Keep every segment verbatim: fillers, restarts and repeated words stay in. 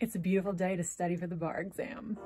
It's a beautiful day to study for the bar exam.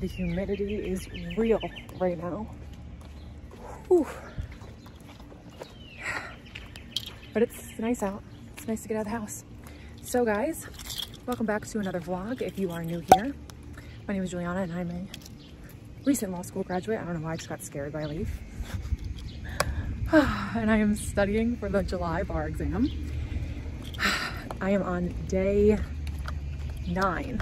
The humidity is real right now. Whew. But it's nice out. It's nice to get out of the house. So guys, welcome back to another vlog. If you are new here, my name is Juliana and I'm a recent law school graduate. I don't know why I just got scared by a leaf. And I am studying for the July bar exam. I am on day nine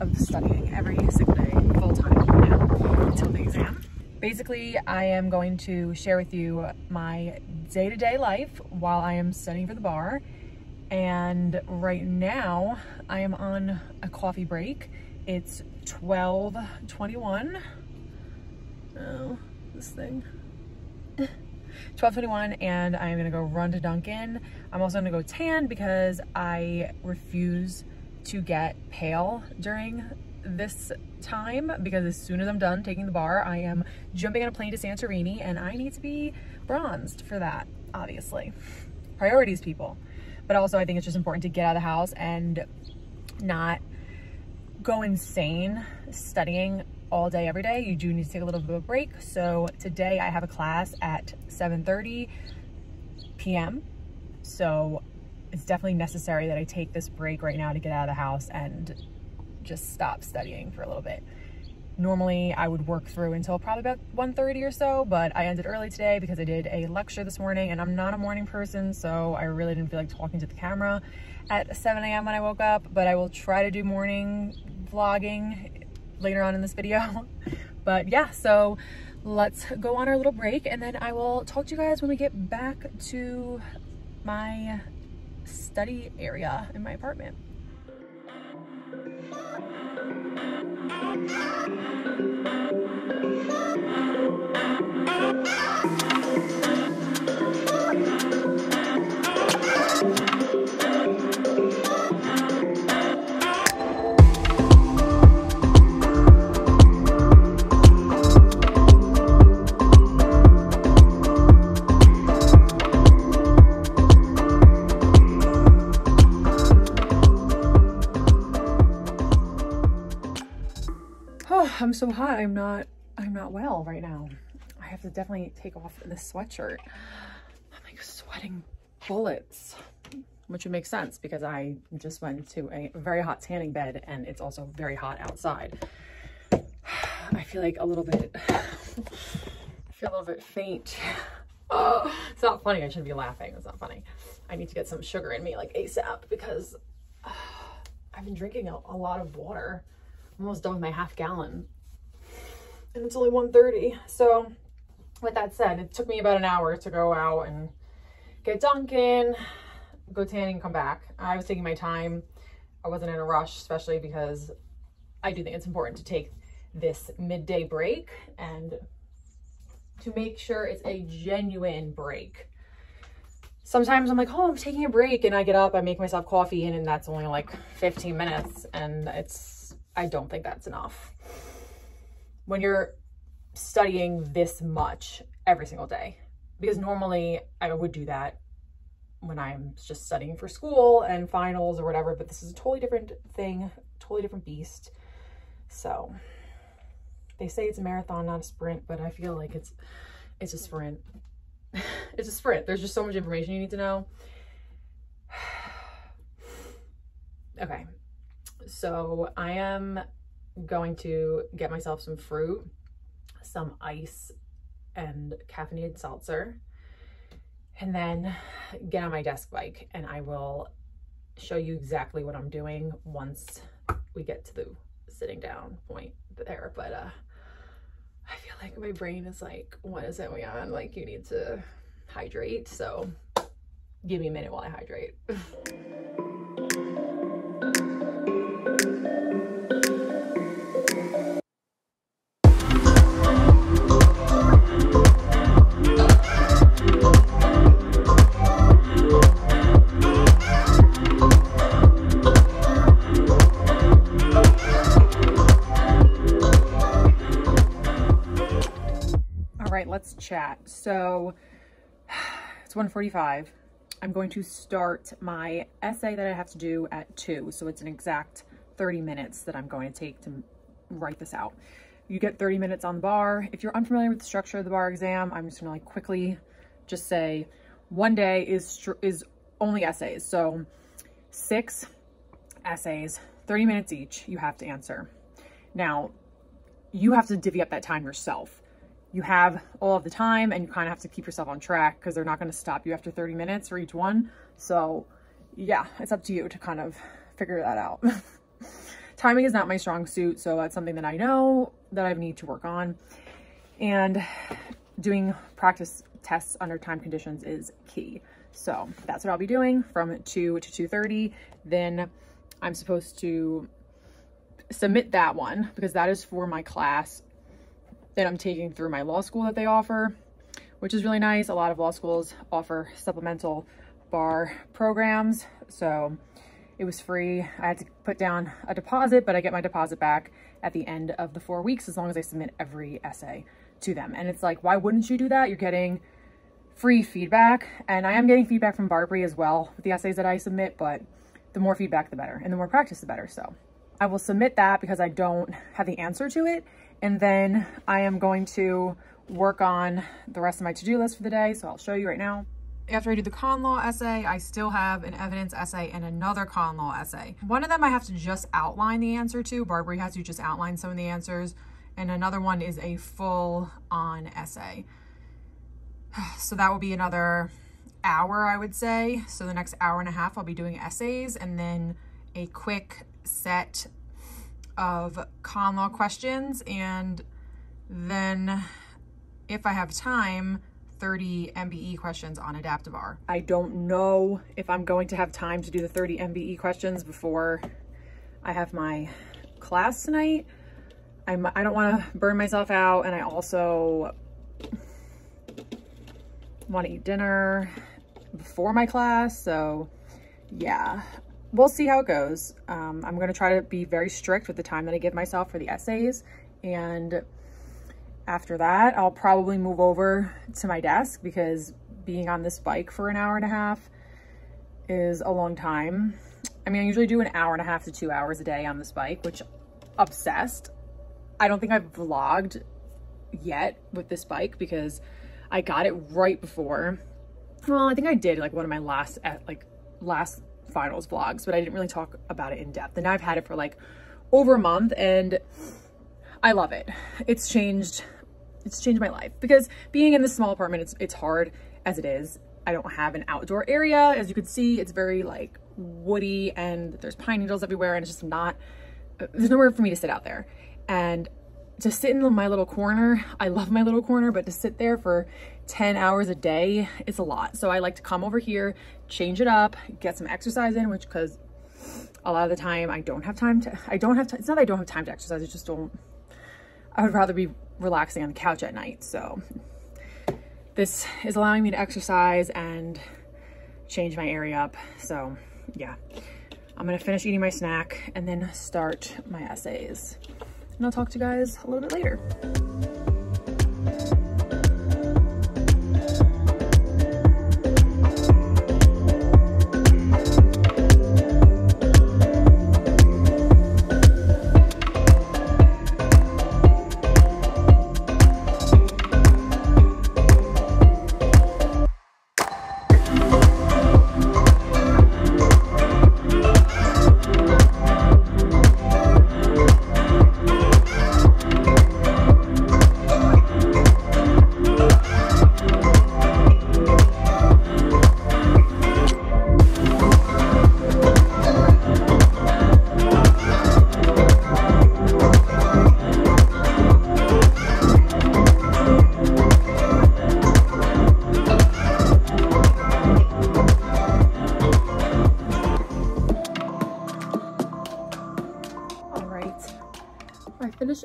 of studying every single day, full time now, until the exam. Basically, I am going to share with you my day-to-day life while I am studying for the bar. And right now, I am on a coffee break. It's twelve twenty-one. Oh, this thing. twelve twenty-one, and I'm gonna go run to Dunkin'. I'm also gonna go tan because I refuse to get pale during this time, because as soon as I'm done taking the bar, I am jumping on a plane to Santorini and I need to be bronzed for that, obviously. Priorities, people. But also I think it's just important to get out of the house and not go insane studying all day, every day. You do need to take a little bit of a break. So today I have a class at seven thirty p m So it's definitely necessary that I take this break right now to get out of the house and just stop studying for a little bit. Normally I would work through until probably about one thirty or so, but I ended early today because I did a lecture this morning and I'm not a morning person, so I really didn't feel like talking to the camera at seven a m when I woke up, but I will try to do morning vlogging later on in this video. But yeah, so let's go on our little break and then I will talk to you guys when we get back to my study area in my apartment. I'm so hot. I'm not, I'm not well right now. I have to definitely take off this sweatshirt. I'm like sweating bullets, which would make sense because I just went to a very hot tanning bed and it's also very hot outside. I feel like a little bit, I feel a little bit faint. Oh, it's not funny. I shouldn't be laughing. It's not funny. I need to get some sugar in me like ASAP because uh, I've been drinking a, a lot of water. I'm almost done with my half gallon. And it's only one thirty. So with that said, it took me about an hour to go out and get Dunkin', go tanning, come back. I was taking my time. I wasn't in a rush, especially because I do think it's important to take this midday break and to make sure it's a genuine break. Sometimes I'm like, oh, I'm taking a break, and I get up, I make myself coffee, and, and that's only like fifteen minutes, and it's, I don't think that's enough. When you're studying this much every single day, because normally I would do that when I'm just studying for school and finals or whatever, but this is a totally different thing, totally different beast. So they say it's a marathon, not a sprint, but I feel like it's, it's a sprint. It's a sprint. There's just so much information you need to know. Okay. So I am going to get myself some fruit, some ice and caffeinated seltzer, and then get on my desk bike, and I will show you exactly what I'm doing once we get to the sitting down point there. But uh, I feel like my brain is like, what is going on? Like, you need to hydrate. So give me a minute while I hydrate. let's chat. So it's one forty-five. I'm going to start my essay that I have to do at two. So it's an exact thirty minutes that I'm going to take to write this out. You get thirty minutes on the bar. If you're unfamiliar with the structure of the bar exam, I'm just gonna like quickly just say one day is is only essays. So six essays, thirty minutes each, you have to answer. Now, you have to divvy up that time yourself. You have all of the time and you kind of have to keep yourself on track because they're not gonna stop you after thirty minutes for each one. So yeah, it's up to you to kind of figure that out. Timing is not my strong suit, so that's something that I know that I need to work on. And doing practice tests under time conditions is key. So that's what I'll be doing from two to two thirty. Then I'm supposed to submit that one because that is for my class that I'm taking through my law school that they offer, which is really nice. A lot of law schools offer supplemental bar programs. So it was free. I had to put down a deposit, but I get my deposit back at the end of the four weeks as long as I submit every essay to them. And it's like, why wouldn't you do that? You're getting free feedback. And I am getting feedback from Barbri as well with the essays that I submit, but the more feedback, the better, and the more practice, the better. So I will submit that because I don't have the answer to it. And then I am going to work on the rest of my to-do list for the day. So I'll show you right now. After I do the con law essay, I still have an evidence essay and another con law essay. One of them I have to just outline the answer to. Barbri has to just outline some of the answers. And another one is a full on essay. So that will be another hour, I would say. So the next hour and a half, I'll be doing essays and then a quick set of con law questions. And then if I have time, thirty M B E questions on AdaptiBar. I don't know if I'm going to have time to do the thirty M B E questions before I have my class tonight. I'm, I don't want to burn myself out, and I also want to eat dinner before my class. So yeah, we'll see how it goes. Um, I'm going to try to be very strict with the time that I give myself for the essays, and after that, I'll probably move over to my desk because being on this bike for an hour and a half is a long time. I mean, I usually do an hour and a half to two hours a day on this bike, which obsessed. I don't think I've vlogged yet with this bike because I got it right before. Well, I think I did like one of my last, like last finals vlogs, but I didn't really talk about it in depth. And now I've had it for like over a month and I love it. It's changed. It's changed my life because being in this small apartment, it's, it's hard as it is. I don't have an outdoor area. As you can see, it's very like woody and there's pine needles everywhere. And it's just not, there's nowhere for me to sit out there and to sit in my little corner. I love my little corner, but to sit there for ten hours a day, it's a lot. So I like to come over here, change it up, get some exercise in, which cause a lot of the time I don't have time to, I don't have time. It's not that I don't have time to exercise. I just don't, I would rather be relaxing on the couch at night. So this is allowing me to exercise and change my area up. So yeah, I'm gonna finish eating my snack and then start my essays. And I'll talk to you guys a little bit later.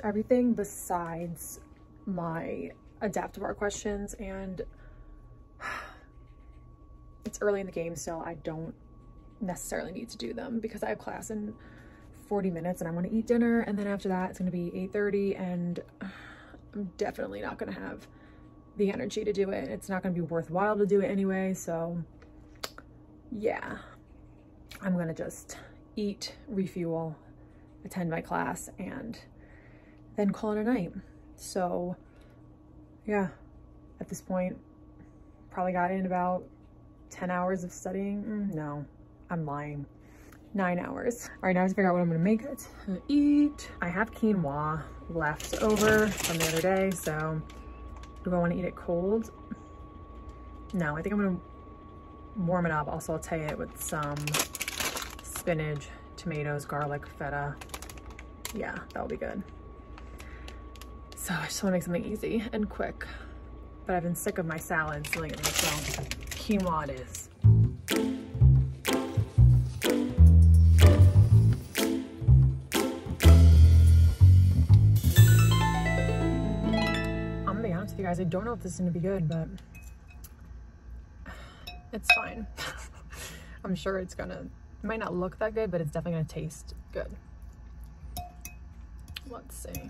Everything besides my AdaptiBar questions, and it's early in the game, so I don't necessarily need to do them because I have class in forty minutes and I want to eat dinner, and then after that it's going to be eight thirty and I'm definitely not going to have the energy to do it. It's not going to be worthwhile to do it anyway. So yeah, I'm going to just eat, refuel, attend my class, and then call it a night. So yeah, at this point, probably got in about ten hours of studying. No, I'm lying. Nine hours. All right, now I have to figure out what I'm gonna make to eat. I have quinoa left over from the other day, so do I wanna eat it cold? No, I think I'm gonna warm it up. I'll saute it with some spinach, tomatoes, garlic, feta. Yeah, that'll be good. So I just wanna make something easy and quick, but I've been sick of my salads, so like, so quinoa it is. Guys, I don't know if this is gonna be good, but it's fine. I'm sure it's gonna, it might not look that good, but it's definitely gonna taste good. Let's see.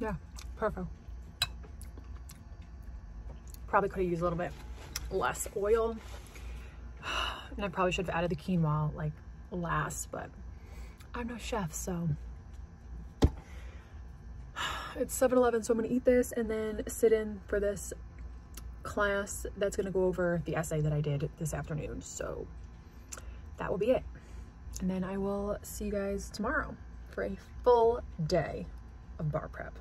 Yeah, perfect. Probably could have used a little bit less oil, and I probably should have added the quinoa like last, but I'm no chef, so. It's seven eleven, so I'm gonna eat this and then sit in for this class that's gonna go over the essay that I did this afternoon. So that will be it. And then I will see you guys tomorrow for a full day of bar prep.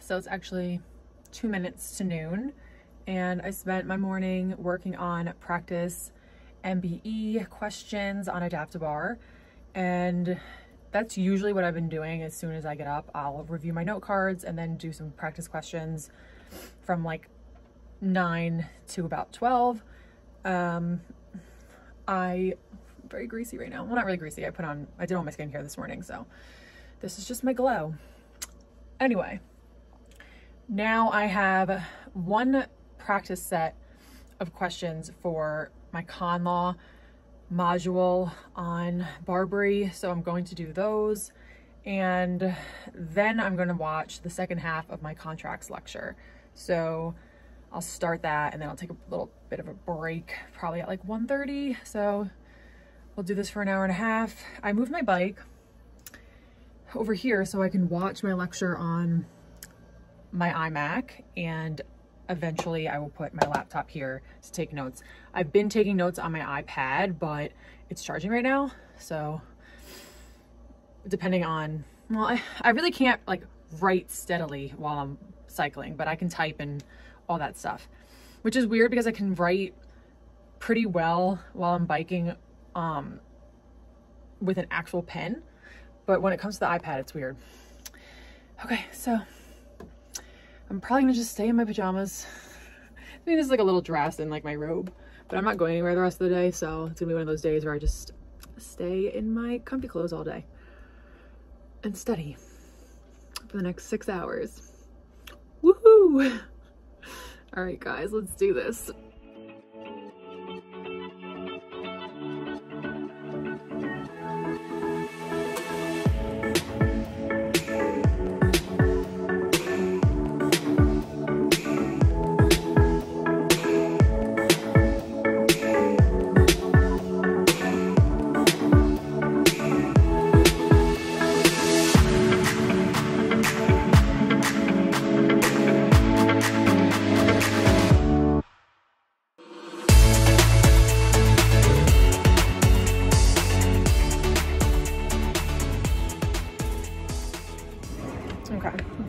So it's actually two minutes to noon, and I spent my morning working on practice M B E questions on AdaptiBar, and that's usually what I've been doing. As soon as I get up, I'll review my note cards and then do some practice questions from like nine to about twelve. Um, I I'm very greasy right now. Well, not really greasy. I put on, I did all my skincare this morning, so this is just my glow. Anyway. Now I have one practice set of questions for my con law module on Barbri, so I'm going to do those, and then I'm going to watch the second half of my contracts lecture. So I'll start that, and then I'll take a little bit of a break, probably at like one thirty. So we'll do this for an hour and a half. I moved my bike over here so I can watch my lecture on my iMac, and eventually I will put my laptop here to take notes. I've been taking notes on my iPad, but it's charging right now. So depending on, well, I, I really can't like write steadily while I'm cycling, but I can type and all that stuff, which is weird because I can write pretty well while I'm biking um, with an actual pen. But when it comes to the iPad, it's weird. Okay, so I'm probably gonna just stay in my pajamas. I mean, this is like a little dress and like my robe, but I'm not going anywhere the rest of the day. So it's gonna be one of those days where I just stay in my comfy clothes all day and study for the next six hours. Woohoo! All right, guys, let's do this.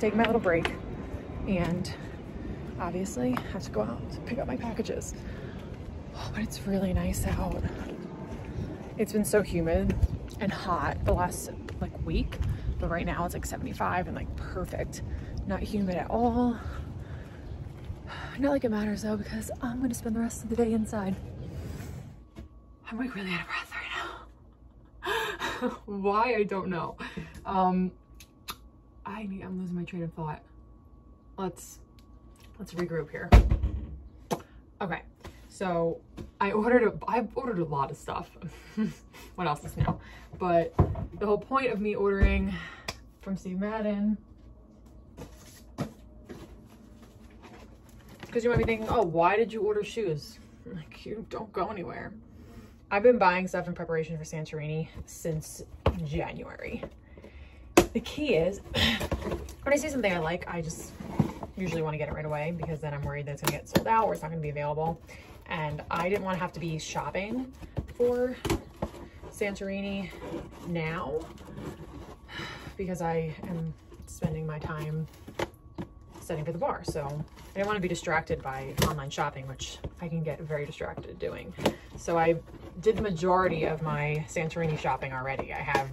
take my little break, and obviously I have to go out to pick up my packages. Oh, but it's really nice out. It's been so humid and hot the last like week, but right now it's like seventy-five and like perfect. Not humid at all. Not like it matters though, because I'm gonna spend the rest of the day inside. I'm like really out of breath right now. Why, I don't know. Um, I need, I'm losing my train of thought. Let's, let's regroup here. Okay, so I ordered a, I've ordered a lot of stuff. What else is new? But the whole point of me ordering from Steve Madden, because you might be thinking, oh, why did you order shoes? Like, you don't go anywhere. I've been buying stuff in preparation for Santorini since January. The key is, when I see something I like, I just usually want to get it right away, because then I'm worried that it's gonna get sold out or it's not gonna be available. And I didn't want to have to be shopping for Santorini now, because I am spending my time studying for the bar. So I didn't want to be distracted by online shopping, which I can get very distracted doing. So I did the majority of my Santorini shopping already. I have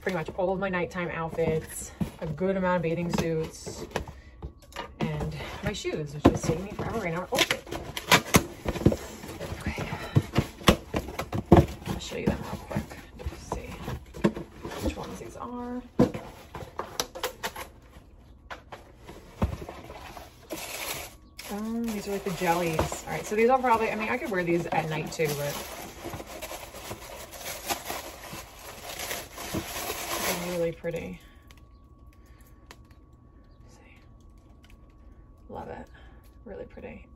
pretty much all of my nighttime outfits, a good amount of bathing suits, and my shoes, which is taking me forever right now. Oh, okay. I'll show you them real quick. Let's see which ones these are. Um, these are like the jellies. All right, so these I'll probably, I mean, I could wear these at night too, but they're really pretty. Let's see. Love it. Really pretty.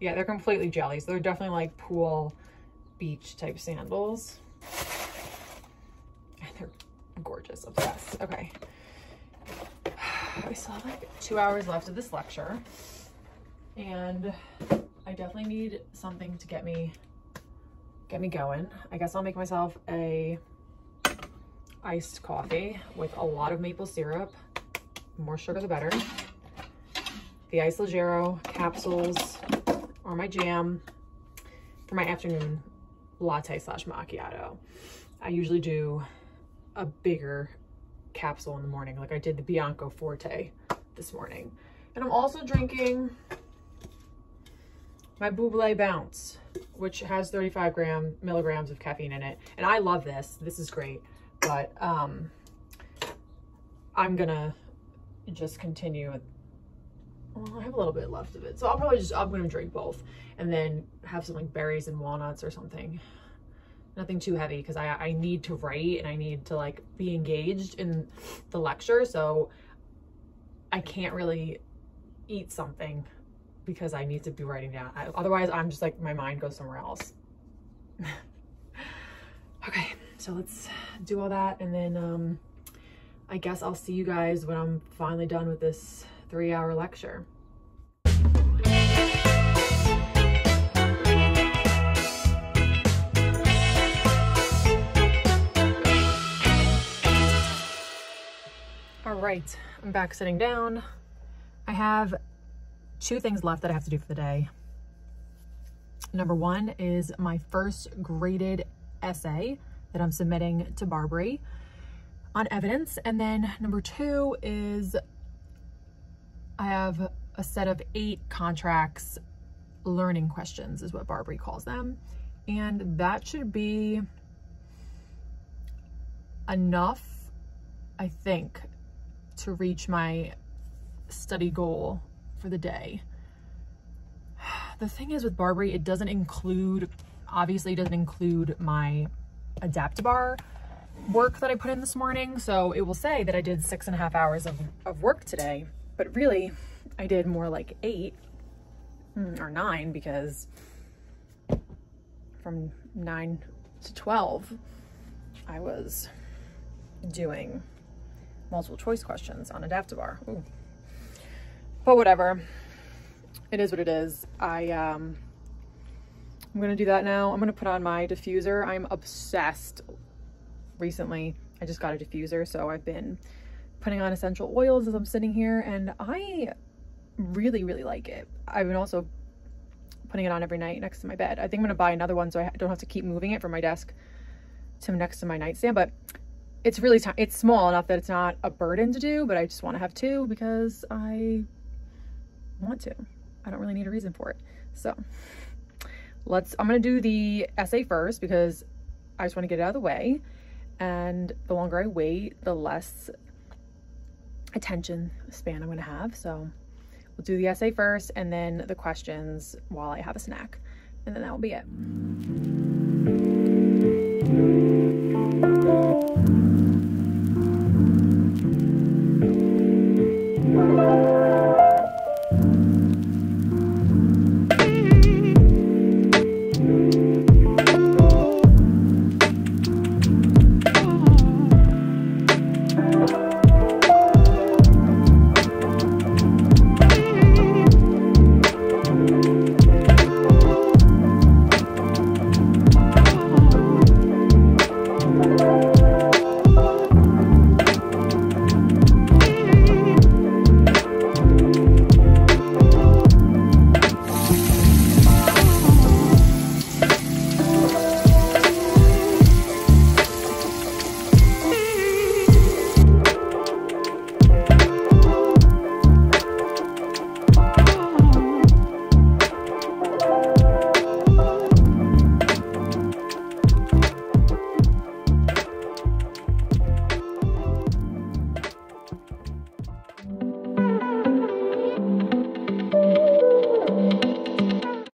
Yeah, they're completely jellies. They're definitely like pool, beach type sandals. And they're gorgeous. Obsessed. Okay. I still have like two hours left of this lecture. And I definitely need something to get me get me going. I guess I'll make myself a iced coffee with a lot of maple syrup. More sugar the better. The iced leggero capsules are my jam for my afternoon latte slash macchiato. I usually do a bigger capsule in the morning, like I did the Bianco Forte this morning. And I'm also drinking my Buble Bounce, which has thirty-five milligrams of caffeine in it. And I love this. This is great. But um, I'm going to just continue. Well, I have a little bit left of it. So I'll probably just, I'm going to drink both. And then have some like berries and walnuts or something. Nothing too heavy, because I, I need to write and I need to like be engaged in the lecture. So I can't really eat something, because I need to be writing down. I, otherwise, I'm just like, my mind goes somewhere else. Okay, so let's do all that. And then um, I guess I'll see you guys when I'm finally done with this three hour lecture. All right, I'm back sitting down. I have two things left that I have to do for the day. Number one is my first graded essay that I'm submitting to Barbri on evidence. And then number two is I have a set of eight contracts, learning questions is what Barbri calls them. And that should be enough, I think, to reach my study goal for the day. The thing is with Barbri, it doesn't include, obviously it doesn't include my AdaptiBar work that I put in this morning. So it will say that I did six and a half hours of, of work today, but really I did more like eight or nine, because from nine to twelve, I was doing multiple choice questions on AdaptiBar. Ooh. But whatever, it is what it is. I, um, I'm gonna do that now. I'm gonna put on my diffuser. I'm obsessed recently. I just got a diffuser, so I've been putting on essential oils as I'm sitting here, and I really, really like it. I've been also putting it on every night next to my bed. I think I'm gonna buy another one so I don't have to keep moving it from my desk to next to my nightstand, but it's really, it's small enough that it's not a burden to do, but I just wanna have two because I want to. I don't really need a reason for it. So let's, I'm gonna do the essay first because I just wanna get it out of the way. And the longer I wait, the less attention span I'm gonna have. So we'll do the essay first and then the questions while I have a snack. And then that will be it.